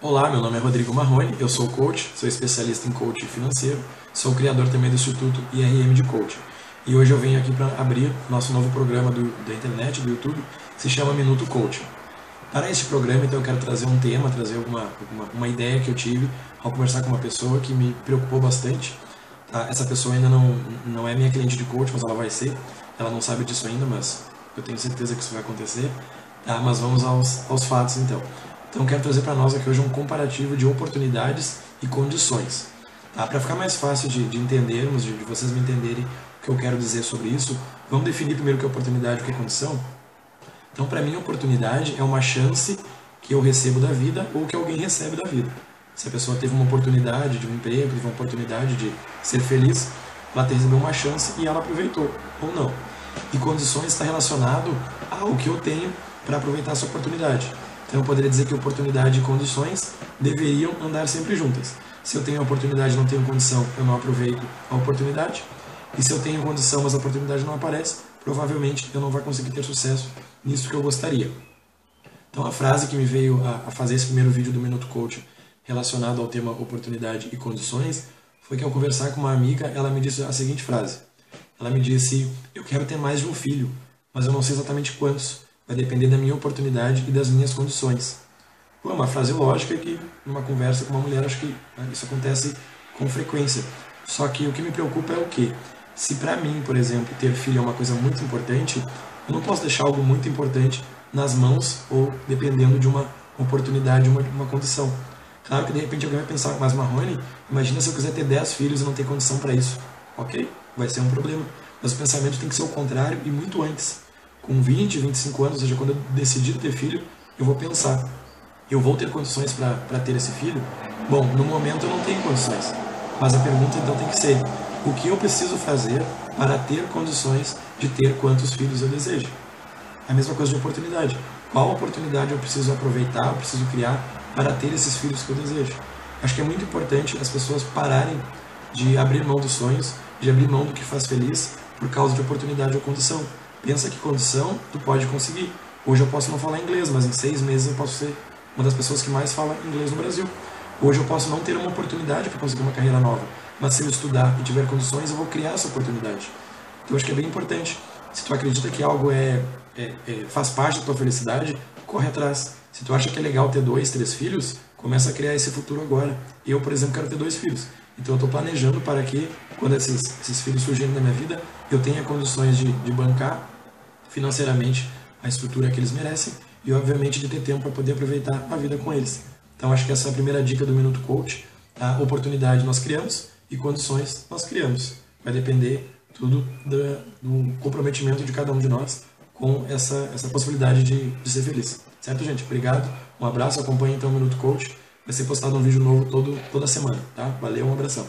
Olá, meu nome é Rodrigo Marroni, eu sou coach, sou especialista em coaching financeiro, sou criador também do Instituto IRM de Coaching. E hoje eu venho aqui para abrir nosso novo programa da internet, do YouTube, que se chama Minuto Coaching. Para este programa, então, eu quero trazer um tema, trazer uma ideia que eu tive ao conversar com uma pessoa que me preocupou bastante. Tá? Essa pessoa ainda não é minha cliente de coaching, mas ela vai ser. Ela não sabe disso ainda, mas eu tenho certeza que isso vai acontecer. Tá? Mas vamos aos fatos, então. Então, quero trazer para nós aqui hoje um comparativo de oportunidades e condições. Tá? Para ficar mais fácil de entendermos, de vocês me entenderem o que eu quero dizer sobre isso, vamos definir primeiro o que é oportunidade e o que é condição? Então, para mim, oportunidade é uma chance que eu recebo da vida ou que alguém recebe da vida. Se a pessoa teve uma oportunidade de um emprego, teve uma oportunidade de ser feliz, ela recebeu uma chance e ela aproveitou, ou não. E condições está relacionado ao que eu tenho para aproveitar essa oportunidade. Então eu poderia dizer que oportunidade e condições deveriam andar sempre juntas. Se eu tenho a oportunidade e não tenho condição, eu não aproveito a oportunidade. E se eu tenho condição, mas a oportunidade não aparece, provavelmente eu não vou conseguir ter sucesso nisso que eu gostaria. Então a frase que me veio a fazer esse primeiro vídeo do Minuto Coaching relacionado ao tema oportunidade e condições foi que ao conversar com uma amiga, ela me disse a seguinte frase. Ela me disse, eu quero ter mais de um filho, mas eu não sei exatamente quantos. Vai depender da minha oportunidade e das minhas condições. Pô, é uma frase lógica que, numa conversa com uma mulher, acho que isso acontece com frequência. Só que o que me preocupa é o quê? Se para mim, por exemplo, ter filho é uma coisa muito importante, eu não posso deixar algo muito importante nas mãos ou dependendo de uma oportunidade, uma condição. Claro que de repente alguém vai pensar, mas Marroni, imagina se eu quiser ter 10 filhos e não ter condição para isso. Ok, vai ser um problema. Mas o pensamento tem que ser o contrário e muito antes. Com 20, 25 anos, ou seja, quando eu decidir ter filho, eu vou pensar, eu vou ter condições para ter esse filho? Bom, no momento eu não tenho condições, mas a pergunta então tem que ser, o que eu preciso fazer para ter condições de ter quantos filhos eu desejo? É a mesma coisa de oportunidade, qual oportunidade eu preciso aproveitar, eu preciso criar para ter esses filhos que eu desejo? Acho que é muito importante as pessoas pararem de abrir mão dos sonhos, de abrir mão do que faz feliz por causa de oportunidade ou condição. Pensa que condição tu pode conseguir. Hoje eu posso não falar inglês, mas em 6 meses eu posso ser uma das pessoas que mais fala inglês no Brasil. Hoje eu posso não ter uma oportunidade para conseguir uma carreira nova, mas se eu estudar e tiver condições, eu vou criar essa oportunidade. Então eu acho que é bem importante. Se tu acredita que algo faz parte da tua felicidade, corre atrás. Se tu acha que é legal ter 2, 3 filhos, começa a criar esse futuro agora. Eu, por exemplo, quero ter 2 filhos. Então eu estou planejando para que, quando esses filhos surgirem na minha vida, eu tenha condições de bancar financeiramente a estrutura que eles merecem e, obviamente, de ter tempo para poder aproveitar a vida com eles. Então, acho que essa é a primeira dica do Minuto Coach. A oportunidade nós criamos e condições nós criamos. Vai depender tudo do comprometimento de cada um de nós com essa possibilidade de ser feliz. Certo, gente? Obrigado, um abraço, acompanhe então o Minuto Coach. Vai ser postado um vídeo novo toda semana, tá? Valeu, um abração.